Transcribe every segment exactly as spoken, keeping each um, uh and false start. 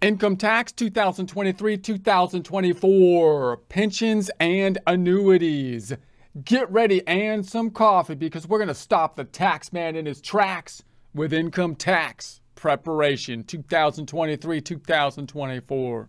Income tax two thousand twenty-three to two thousand twenty-four, pensions and annuities. Get ready and some coffee because we're going to stop the tax man in his tracks with income tax preparation two thousand twenty-three to two thousand twenty-four.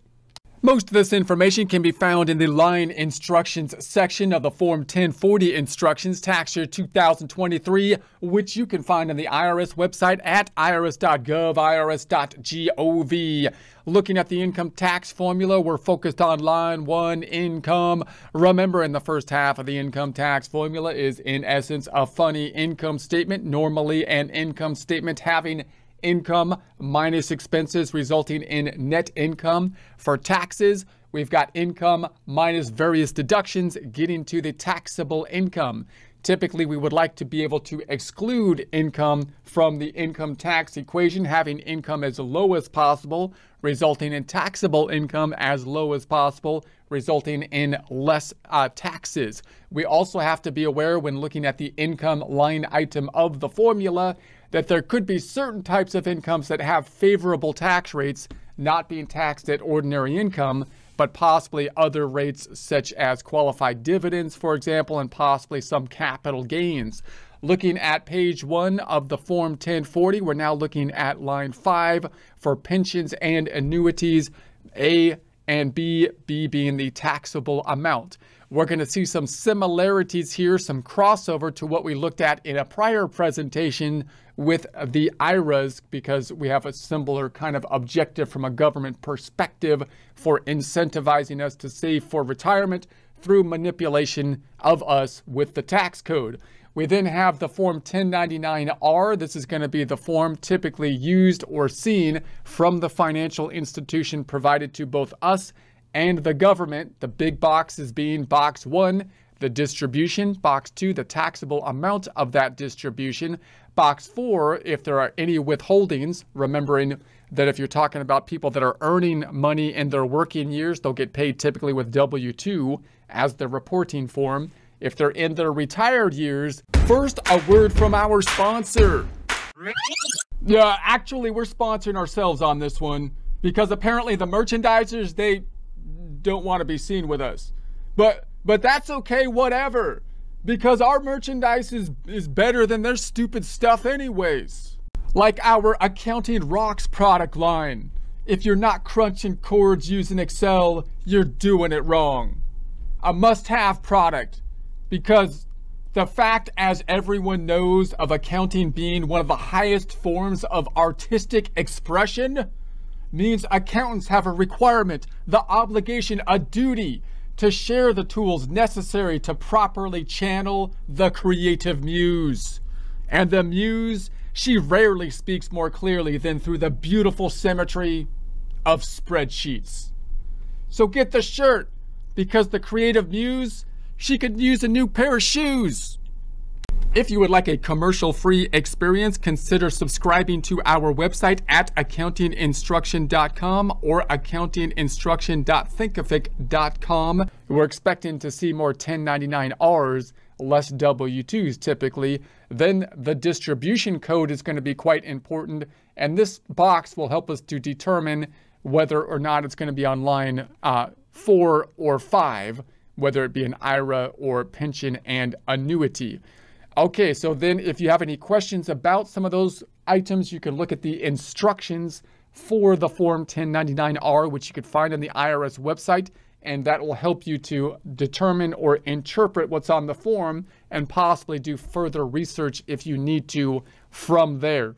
Most of this information can be found in the line instructions section of the Form ten forty instructions tax year two thousand twenty-three, which you can find on the I R S website at I R S dot gov, I R S dot gov. Looking at the income tax formula, we're focused on line one, income. Remember, in the first half of the income tax formula is, in essence, a funny income statement. Normally, an income statement having income minus expenses resulting in net income. For taxes, we've got income minus various deductions getting to the taxable income. Typically, we would like to be able to exclude income from the income tax equation, having income as low as possible, resulting in taxable income as low as possible, resulting in less uh, taxes. We also have to be aware when looking at the income line item of the formula that there could be certain types of incomes that have favorable tax rates, not being taxed at ordinary income, but possibly other rates such as qualified dividends, for example, and possibly some capital gains. Looking at page one of the Form ten forty, we're now looking at line five for pensions and annuities, A and B, B being the taxable amount. We're going to see some similarities here, some crossover to what we looked at in a prior presentation with the I R As, because we have a similar kind of objective from a government perspective for incentivizing us to save for retirement through manipulation of us with the tax code. We then have the Form ten ninety-nine R. This is going to be the form typically used or seen from the financial institution provided to both us and the government. The big box is being box one, the distribution, box two, the taxable amount of that distribution, box four, if there are any withholdings, remembering that if you're talking about people that are earning money in their working years, they'll get paid typically with W two as the reporting form. If they're in their retired years, first, a word from our sponsor. Yeah, actually, we're sponsoring ourselves on this one because apparently the merchandisers, they don't want to be seen with us, but but that's okay, whatever, because our merchandise is is better than their stupid stuff anyways, like our Accounting Rocks product line. If you're not crunching chords using Excel, you're doing it wrong. A must-have product, because the fact, as everyone knows, of accounting being one of the highest forms of artistic expression means accountants have a requirement, the obligation, a duty to share the tools necessary to properly channel the creative muse. And the muse, she rarely speaks more clearly than through the beautiful symmetry of spreadsheets. So get the shirt, because the creative muse, she could use a new pair of shoes. If you would like a commercial-free experience, consider subscribing to our website at accounting instruction dot com or accounting instruction dot thinkific dot com. We're expecting to see more ten ninety-nine R's, less W twos typically. Then the distribution code is going to be quite important, and this box will help us to determine whether or not it's going to be on line uh, four or five, whether it be an I R A or pension and annuity. Okay, so then if you have any questions about some of those items, you can look at the instructions for the Form ten ninety-nine R, which you could find on the I R S website, and that will help you to determine or interpret what's on the form and possibly do further research if you need to from there.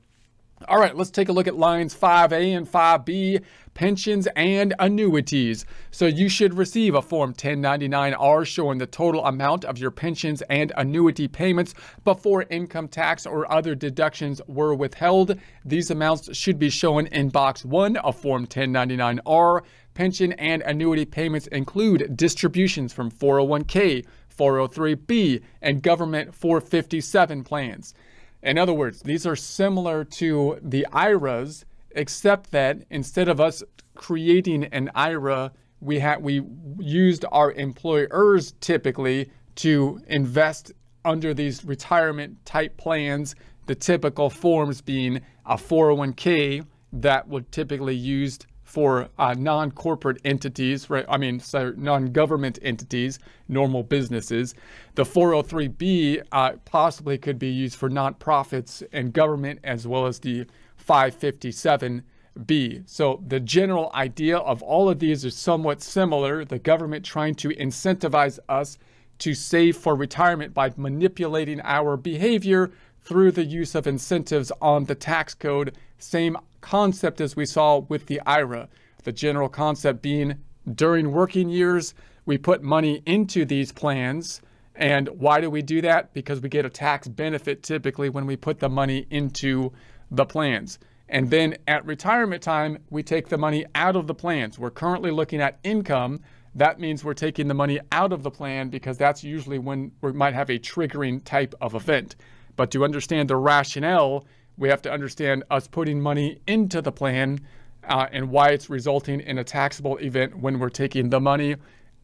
All right, let's take a look at lines five A and five B, pensions and annuities. So you should receive a Form ten ninety-nine R showing the total amount of your pensions and annuity payments before income tax or other deductions were withheld. These amounts should be shown in box one of Form ten ninety-nine R. Pension and annuity payments include distributions from four oh one K, four oh three B, and government four fifty-seven plans. In other words, these are similar to the I R As, except that instead of us creating an I R A, we had we used our employers typically to invest under these retirement type plans, the typical forms being a four oh one K that would typically used for uh, non-corporate entities, right? I mean, so non-government entities, normal businesses. The four oh three b uh, possibly could be used for nonprofits and government, as well as the five fifty-seven b. So the general idea of all of these is somewhat similar. The government trying to incentivize us to save for retirement by manipulating our behavior through the use of incentives on the tax code. Same concept as we saw with the I R A. The general concept being during working years, we put money into these plans. And why do we do that? Because we get a tax benefit typically when we put the money into the plans. And then at retirement time, we take the money out of the plans. We're currently looking at income. That means we're taking the money out of the plan because that's usually when we might have a triggering type of event. But to understand the rationale, we have to understand us putting money into the plan uh, and why it's resulting in a taxable event when we're taking the money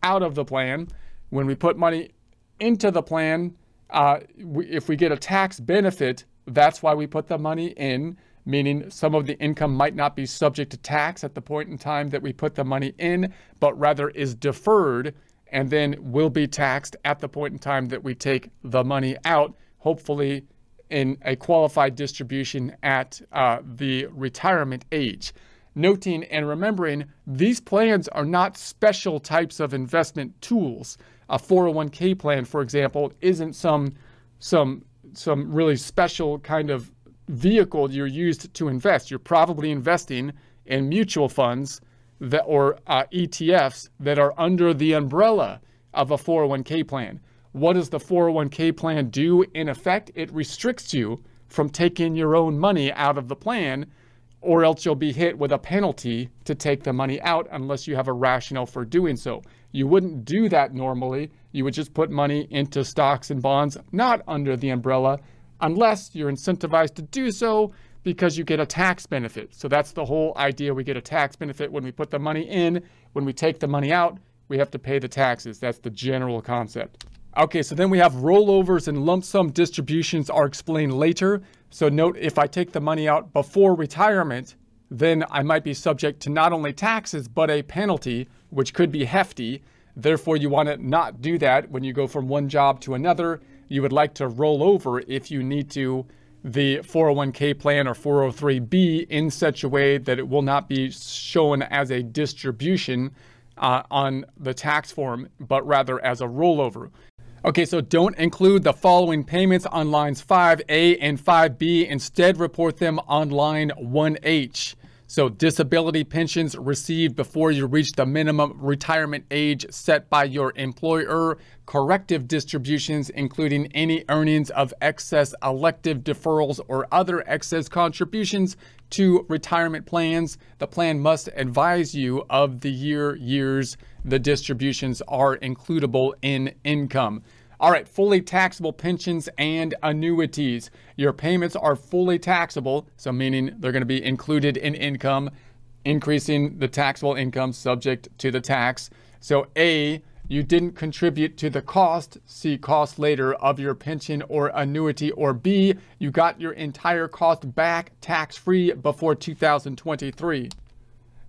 out of the plan. When we put money into the plan, uh, we, if we get a tax benefit, that's why we put the money in, meaning some of the income might not be subject to tax at the point in time that we put the money in, but rather is deferred and then will be taxed at the point in time that we take the money out, hopefully in a qualified distribution at uh, the retirement age. Noting and remembering, these plans are not special types of investment tools. A four oh one k plan, for example, isn't some, some, some really special kind of vehicle you're used to invest. You're probably investing in mutual funds that, or uh, E T Fs that are under the umbrella of a four oh one k plan. What does the four oh one k plan do? In effect, it restricts you from taking your own money out of the plan, or else you'll be hit with a penalty to take the money out unless you have a rationale for doing so. You wouldn't do that normally. You would just put money into stocks and bonds not under the umbrella unless you're incentivized to do so because you get a tax benefit. So that's the whole idea. We get a tax benefit when we put the money in. When we take the money out, we have to pay the taxes. That's the general concept. Okay, so then we have rollovers and lump sum distributions are explained later. So note, if I take the money out before retirement, then I might be subject to not only taxes, but a penalty, which could be hefty. Therefore, you want to not do that when you go from one job to another. You would like to roll over if you need to the four oh one k plan or four oh three b in such a way that it will not be shown as a distribution uh, on the tax form, but rather as a rollover. Okay, so don't include the following payments on lines five A and five B. Instead, report them on line one H. So disability pensions received before you reach the minimum retirement age set by your employer, corrective distributions, including any earnings of excess elective deferrals or other excess contributions to retirement plans. The plan must advise you of the year, years the distributions are includable in income. All right, fully taxable pensions and annuities. Your payments are fully taxable, so meaning they're going to be included in income, increasing the taxable income subject to the tax. So A, you didn't contribute to the cost, see cost later, of your pension or annuity, or B, you got your entire cost back tax-free before two thousand twenty-three.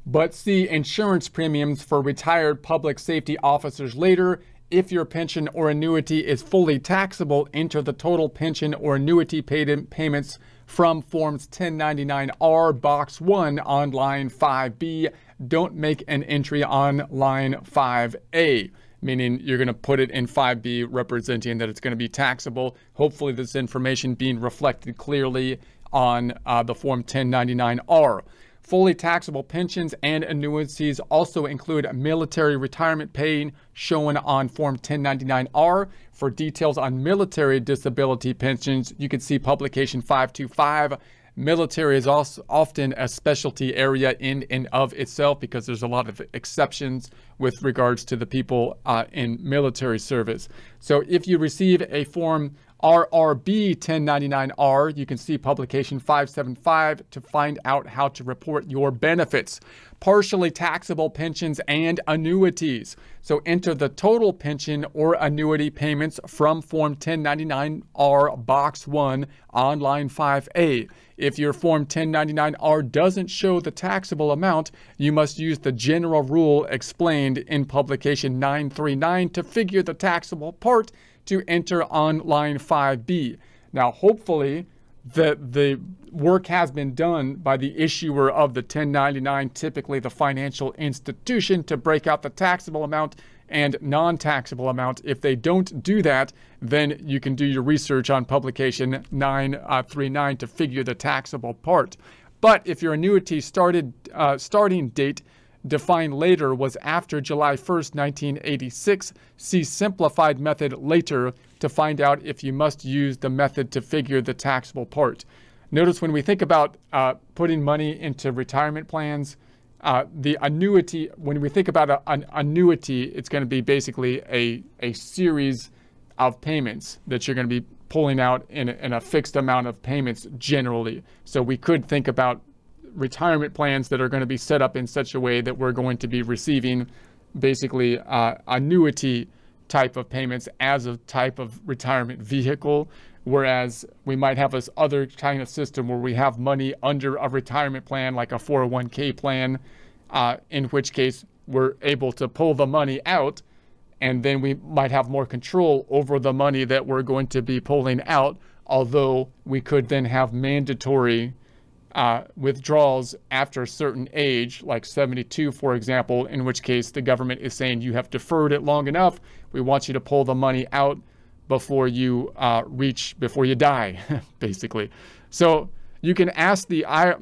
But C, insurance premiums for retired public safety officers later. If your pension or annuity is fully taxable, enter the total pension or annuity paid in payments from Forms ten ninety-nine R, Box one on line five B. Don't make an entry on line five A, meaning you're going to put it in five B, representing that it's going to be taxable. Hopefully this information being reflected clearly on uh, the Form ten ninety-nine R. Fully taxable pensions and annuities also include military retirement pay shown on Form ten ninety-nine R. For details on military disability pensions, you can see Publication five two five. Military is also often a specialty area in and of itself because there's a lot of exceptions with regards to the people uh, in military service. So if you receive a Form R R B ten ninety-nine R. You can see Publication five seventy-five to find out how to report your benefits. Partially taxable pensions and annuities. So enter the total pension or annuity payments from Form ten ninety-nine R Box one on Line five A. If your Form ten ninety-nine R doesn't show the taxable amount, you must use the general rule explained in Publication nine thirty-nine to figure the taxable part to enter on Line five B. Now, hopefully, The, the work has been done by the issuer of the ten ninety-nine, typically the financial institution, to break out the taxable amount and non-taxable amount. If they don't do that, then you can do your research on Publication nine thirty-nine to figure the taxable part. But if your annuity started, uh, starting date defined later was after July first, nineteen eighty-six, see simplified method later to find out if you must use the method to figure the taxable part. Notice when we think about uh, putting money into retirement plans, uh, the annuity, when we think about a, an annuity, it's going to be basically a, a series of payments that you're going to be pulling out in, in a fixed amount of payments generally. So we could think about retirement plans that are going to be set up in such a way that we're going to be receiving basically uh, annuity type of payments as a type of retirement vehicle, whereas we might have this other kind of system where we have money under a retirement plan like a four oh one K plan, uh, in which case we're able to pull the money out, and then we might have more control over the money that we're going to be pulling out, although we could then have mandatory Uh, withdrawals after a certain age, like seventy-two, for example, in which case the government is saying you have deferred it long enough. We want you to pull the money out before you uh, reach, before you die, basically. So you can ask the I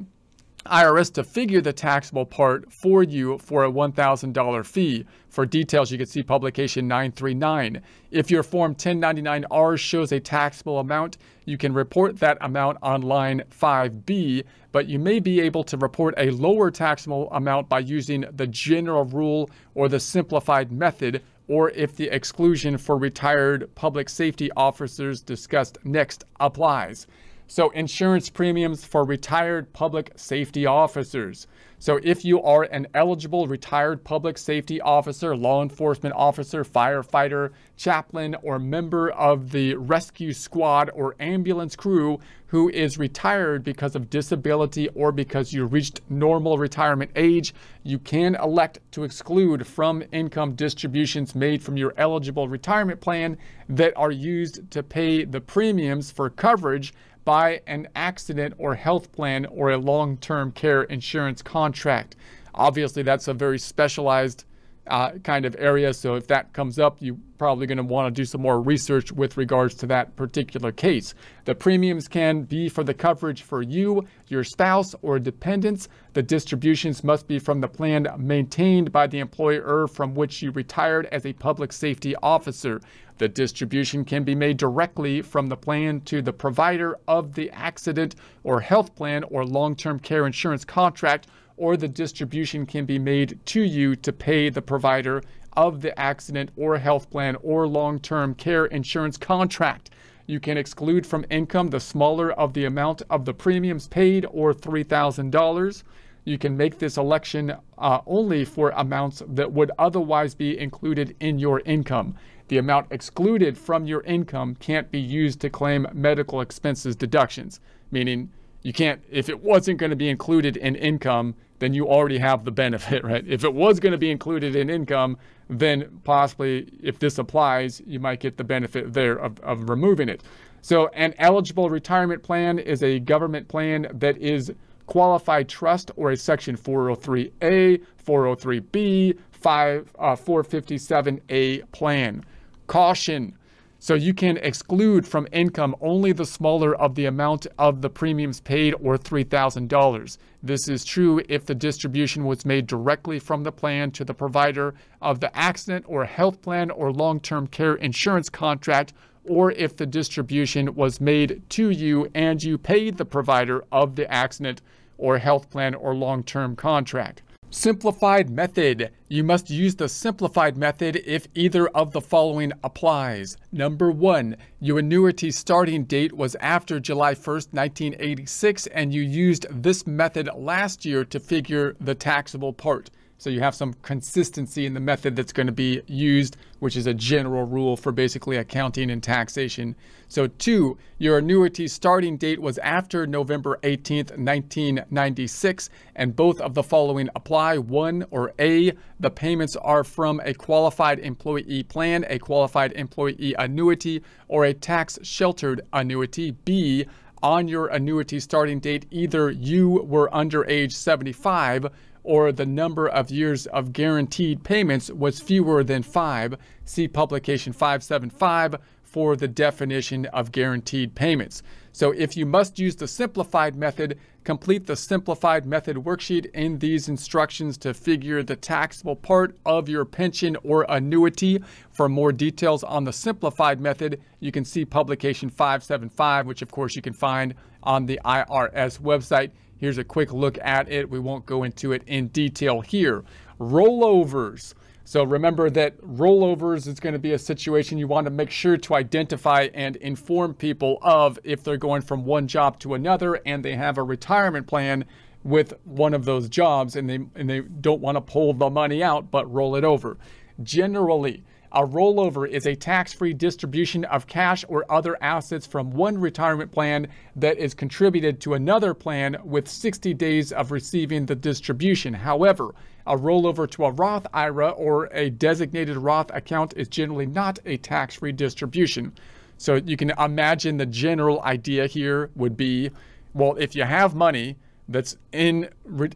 R S to figure the taxable part for you for a one thousand dollar fee. For details, you can see Publication nine thirty-nine. If your Form ten ninety-nine R shows a taxable amount, you can report that amount on Line five B, but you may be able to report a lower taxable amount by using the general rule or the simplified method, or if the exclusion for retired public safety officers discussed next applies. So insurance premiums for retired public safety officers. So if you are an eligible retired public safety officer, law enforcement officer, firefighter, chaplain, or member of the rescue squad or ambulance crew who is retired because of disability or because you reached normal retirement age, you can elect to exclude from income distributions made from your eligible retirement plan that are used to pay the premiums for coverage by an accident or health plan or a long-term care insurance contract. Obviously, that's a very specialized uh, kind of area, so if that comes up, you're probably going to want to do some more research with regards to that particular case. The premiums can be for the coverage for you, your spouse, or dependents. The distributions must be from the plan maintained by the employer from which you retired as a public safety officer. The distribution can be made directly from the plan to the provider of the accident or health plan or long-term care insurance contract, or the distribution can be made to you to pay the provider of the accident or health plan or long-term care insurance contract. You can exclude from income the smaller of the amount of the premiums paid, or three thousand dollars. You can make this election uh, only for amounts that would otherwise be included in your income. The amount excluded from your income can't be used to claim medical expenses deductions, meaning you can't, if it wasn't going to be included in income, then you already have the benefit, right? If it was going to be included in income, then possibly if this applies, you might get the benefit there of, of removing it. So an eligible retirement plan is a government plan that is qualified trust or a Section four oh three A, four oh three B, four fifty-seven A plan. Caution. So you can exclude from income only the smaller of the amount of the premiums paid, or three thousand dollars. This is true if the distribution was made directly from the plan to the provider of the accident or health plan or long-term care insurance contract, or if the distribution was made to you and you paid the provider of the accident or health plan or long-term contract. Simplified method. You must use the simplified method if either of the following applies. Number one, your annuity starting date was after July first, nineteen eighty-six, and you used this method last year to figure the taxable part. So you have some consistency in the method that's going to be used, which is a general rule for basically accounting and taxation. So two, your annuity starting date was after November eighteenth, nineteen ninety-six, and both of the following apply. One, or A, the payments are from a qualified employee plan, a qualified employee annuity, or a tax-sheltered annuity. B, on your annuity starting date, either you were under age seventy-five, or the number of years of guaranteed payments was fewer than five. See Publication five seventy-five for the definition of guaranteed payments. So if you must use the simplified method, complete the simplified method worksheet in these instructions to figure the taxable part of your pension or annuity. For more details on the simplified method, you can see Publication five seventy-five, which of course you can find on the I R S website. Here's a quick look at it. We won't go into it in detail here. Rollovers. So remember that rollovers is going to be a situation you want to make sure to identify and inform people of if they're going from one job to another and they have a retirement plan with one of those jobs and they, and they don't want to pull the money out but roll it over. Generally, a rollover is a tax-free distribution of cash or other assets from one retirement plan that is contributed to another plan with sixty days of receiving the distribution. However, a rollover to a Roth I R A or a designated Roth account is generally not a tax-free distribution. So you can imagine the general idea here would be, well, if you have money that's in,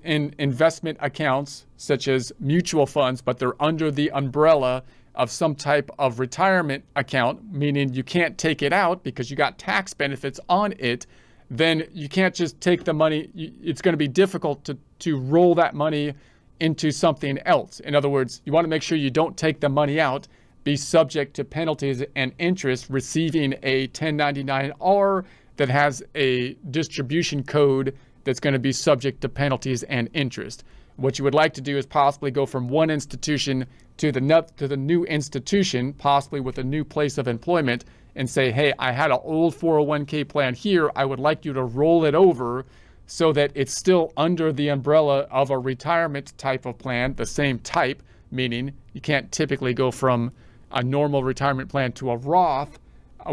in investment accounts such as mutual funds, but they're under the umbrella of some type of retirement account, meaning you can't take it out because you got tax benefits on it, then you can't just take the money. It's going to be difficult to, to roll that money into something else. In other words, you want to make sure you don't take the money out, be subject to penalties and interest, receiving a ten ninety-nine R that has a distribution code that's going to be subject to penalties and interest. What you would like to do is possibly go from one institution to the, to the new institution, possibly with a new place of employment, and say, hey, I had an old four oh one k plan here. I would like you to roll it over so that it's still under the umbrella of a retirement type of plan, the same type, meaning you can't typically go from a normal retirement plan to a Roth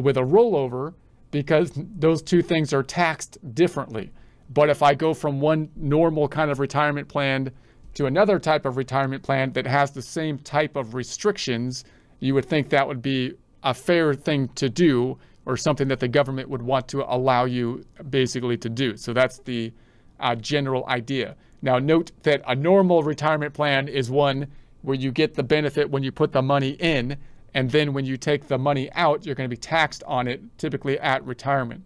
with a rollover because those two things are taxed differently. But if I go from one normal kind of retirement plan to another type of retirement plan that has the same type of restrictions, you would think that would be a fair thing to do or something that the government would want to allow you basically to do. So that's the uh, general idea. Now note that a normal retirement plan is one where you get the benefit when you put the money in, and then when you take the money out, you're going to be taxed on it, typically at retirement.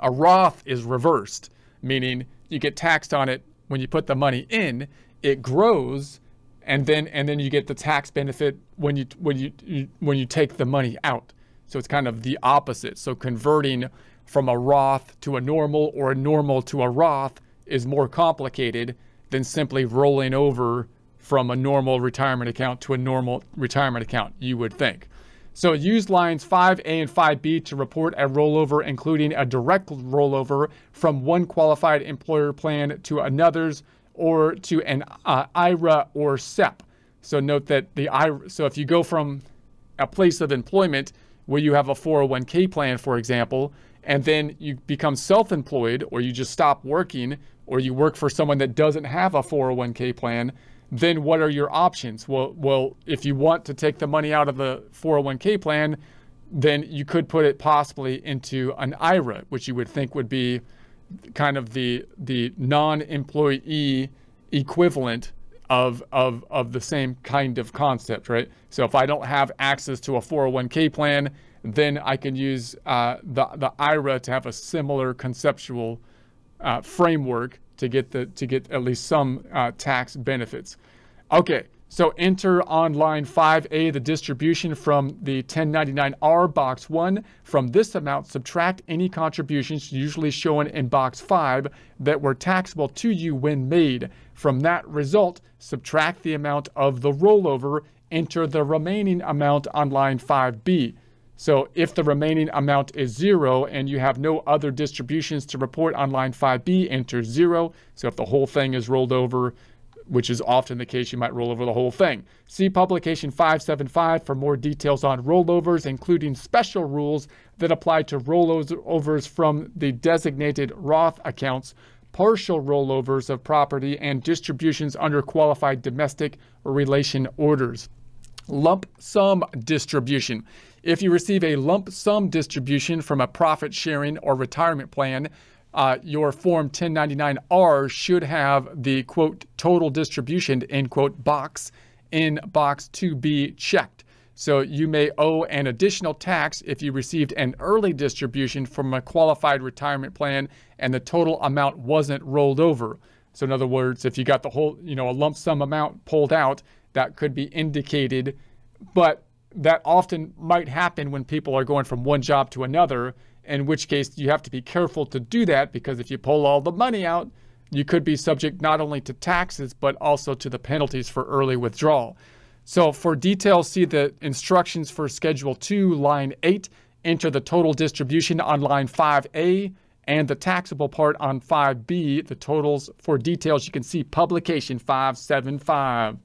A Roth is reversed, meaning you get taxed on it when you put the money in, it grows, and then and then you get the tax benefit when you when you, you when you take the money out. So it's kind of the opposite. So converting from a Roth to a normal or a normal to a Roth is more complicated than simply rolling over from a normal retirement account to a normal retirement account, you would think. So use lines five A and five B to report a rollover, including a direct rollover from one qualified employer plan to another's or to an uh, I R A or S E P. So note that the I R A, so if you go from a place of employment where you have a four oh one k plan, for example, and then you become self-employed or you just stop working or you work for someone that doesn't have a four oh one k plan, then what are your options? Well, well, if you want to take the money out of the four oh one k plan, then you could put it possibly into an I R A, which you would think would be kind of the the non-employee equivalent of, of, of the same kind of concept, right? So if I don't have access to a four oh one k plan, then I can use uh, the, the I R A to have a similar conceptual uh, framework to get the to get at least some uh, tax benefits. Okay, so enter on line five A the distribution from the ten ninety-nine R box one. From this amount, subtract any contributions usually shown in box five that were taxable to you when made. From that result, subtract the amount of the rollover, enter the remaining amount on line five B. So if the remaining amount is zero and you have no other distributions to report on line five B, enter zero. So if the whole thing is rolled over, which is often the case, you might roll over the whole thing. See Publication five seventy-five for more details on rollovers, including special rules that apply to rollovers from the designated Roth accounts, partial rollovers of property, and distributions under qualified domestic relation orders. Lump sum distribution. If you receive a lump sum distribution from a profit sharing or retirement plan, Uh, your Form ten ninety-nine R should have the, quote, total distribution, end quote, box in box two B checked. So you may owe an additional tax if you received an early distribution from a qualified retirement plan and the total amount wasn't rolled over. So in other words, if you got the whole, you know, a lump sum amount pulled out, that could be indicated. But that often might happen when people are going from one job to another, in which case you have to be careful to do that, because if you pull all the money out, you could be subject not only to taxes, but also to the penalties for early withdrawal. So for details, see the instructions for Schedule two, line eight, enter the total distribution on line five A and the taxable part on five B. The totals for details, you can see Publication five seventy-five.